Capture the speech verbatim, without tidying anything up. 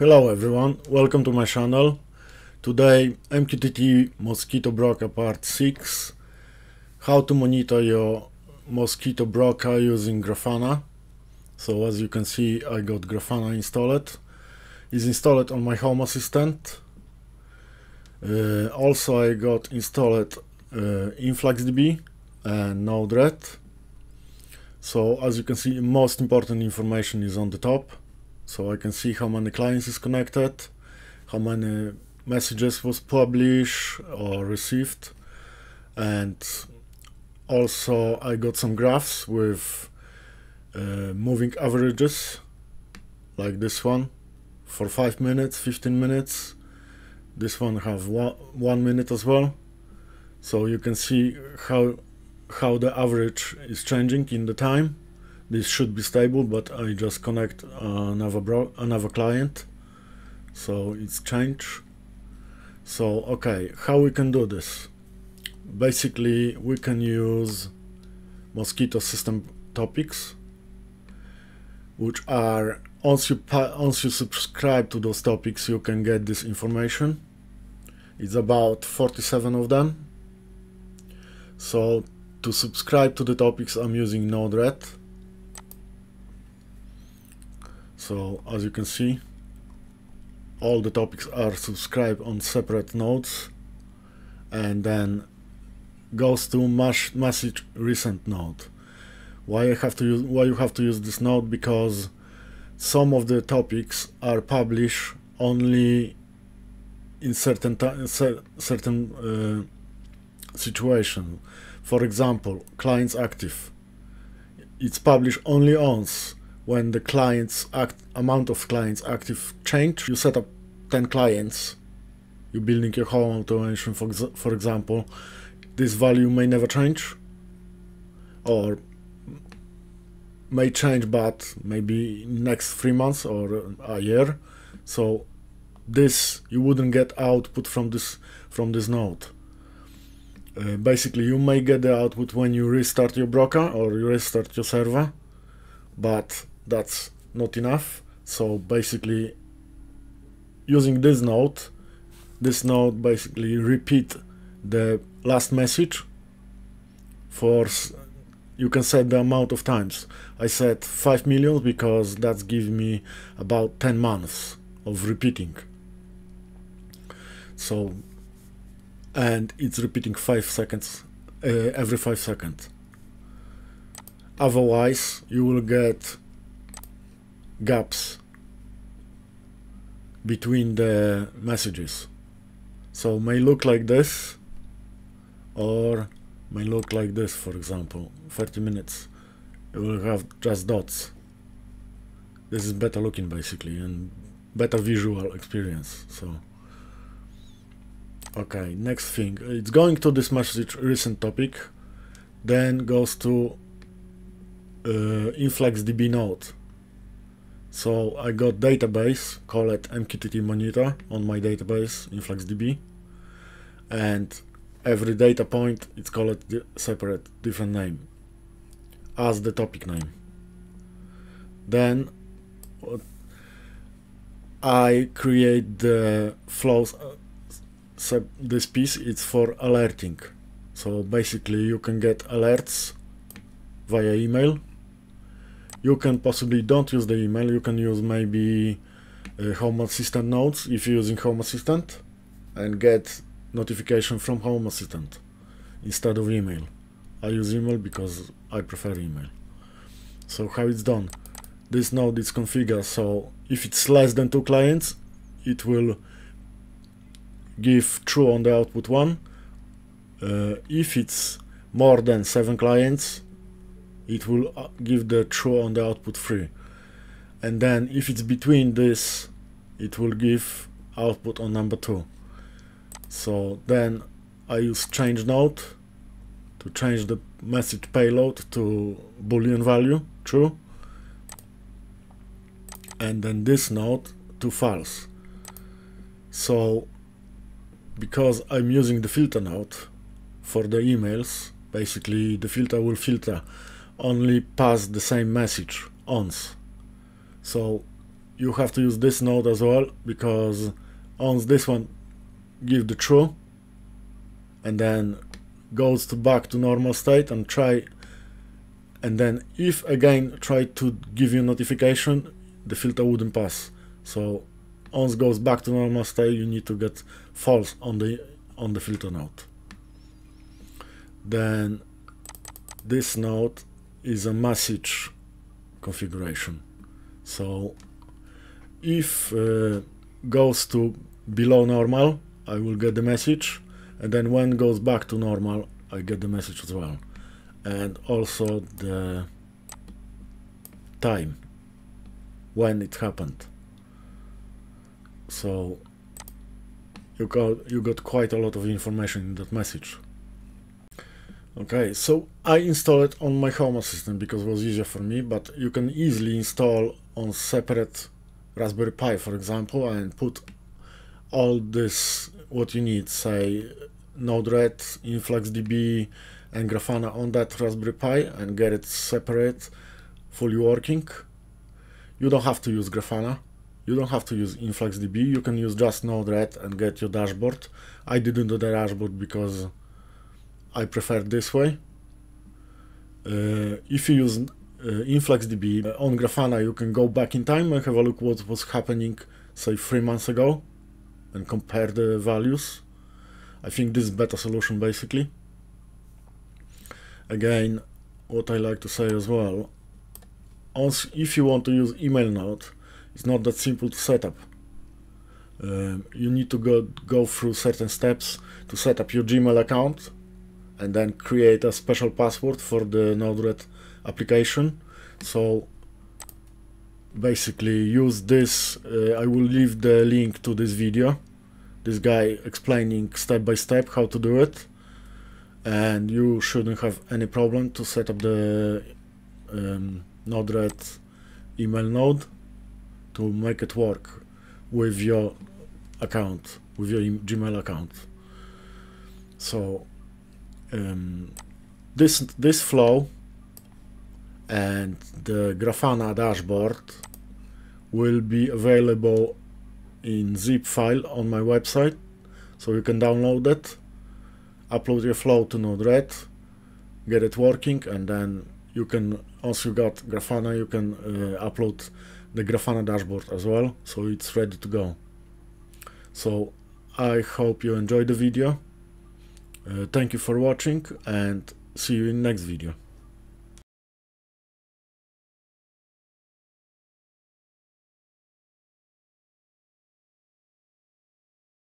Hello everyone, welcome to my channel. Today M Q T T Mosquitto Broker part six, how to monitor your Mosquitto Broker using Grafana. So as you can see, I got Grafana installed. It's installed on my Home Assistant. Uh, also I got installed uh, InfluxDB and Node-RED. So as you can see, most important information is on the top. So I can see how many clients is connected, how many messages was published or received, and also I got some graphs with uh, moving averages, like this one for five minutes, fifteen minutes. This one have one, one minute as well. So you can see how how the average is changing in the time. This should be stable, but I just connect another bro another client, so it's change. So okay, how we can do this? Basically, we can use Mosquitto system topics, which are once you once you subscribe to those topics, you can get this information. It's about forty-seven of them. So to subscribe to the topics, I'm using Node-RED. So as you can see, all the topics are subscribed on separate nodes, and then goes to mash, message recent node. Why I have to use why you have to use this node? Because some of the topics are published only in certain certain uh, situation. For example, clients active. It's published only once. When the clients act amount of clients active change, you set up ten clients, you're building your home automation, for, ex for example, this value may never change, or may change, but maybe next three months or a year. So this, you wouldn't get output from this from this node. Uh, basically, you may get the output when you restart your broker or you restart your server, but that's not enough. So basically, using this node, this node basically repeat the last message. For you can set the amount of times. I set five million because that's gives me about ten months of repeating. So, and it's repeating five seconds uh, every five seconds. Otherwise, you will get gaps between the messages. So may look like this, or may look like this, for example, thirty minutes. You will have just dots. This is better looking, basically, and better visual experience. So, okay, next thing. It's going to this message recent topic, then goes to Uh, InfluxDB node. So I got database, call it M Q T T monitor on my database InfluxDB, and every data point it's called di separate different name as the topic name. Then uh, I create the flows. Uh, so this piece it's for alerting. So basically you can get alerts via email. You can possibly don't use the email, you can use maybe uh, Home Assistant nodes if you're using Home Assistant, and get notification from Home Assistant instead of email. I use email because I prefer email. So how it's done? This node is configured, so if it's less than two clients, it will give true on the output one. Uh, if it's more than seven clients, it will give the true on the output three. And then if it's between this, it will give output on number two. So then I use change node to change the message payload to boolean value, true. And then this node to false. So because I'm using the filter node for the emails, basically the filter will filter only pass the same message once. So you have to use this node as well, because on this one give the true and then goes to back to normal state and try, and then if again try to give you notification, the filter wouldn't pass. So once goes back to normal state, you need to get false on the on the filter node. Then this node is a message configuration. So if uh, goes to below normal, I will get the message, and then when goes back to normal, I get the message as well. And also the time when it happened. So you got you got quite a lot of information in that message. Okay, so I installed it on my Home Assistant because it was easier for me, but you can easily install on separate Raspberry Pi, for example, and put all this what you need, say Node-RED, InfluxDB and Grafana on that Raspberry Pi, and get it separate, fully working. You don't have to use Grafana, you don't have to use InfluxDB, you can use just Node-RED and get your dashboard. I didn't do the dashboard because I prefer this way. Uh, if you use uh, InfluxDB uh, on Grafana, you can go back in time and have a look what was happening, say three months ago, and compare the values. I think this is better solution basically. Again, what I like to say as well, also if you want to use email node, it's not that simple to set up. Uh, you need to go, go through certain steps to set up your Gmail account and then create a special password for the Node-RED application. So basically use this, uh, I will leave the link to this video, this guy explaining step by step how to do it, and you shouldn't have any problem to set up the um, Node-RED email node to make it work with your account, with your Gmail account. So um, this this flow and the Grafana dashboard will be available in zip file on my website, so you can download it, upload your flow to Node-RED, get it working, and then you can, once you got Grafana, you can uh, upload the Grafana dashboard as well, so it's ready to go. So I hope you enjoyed the video, uh, thank you for watching, and see you in next video.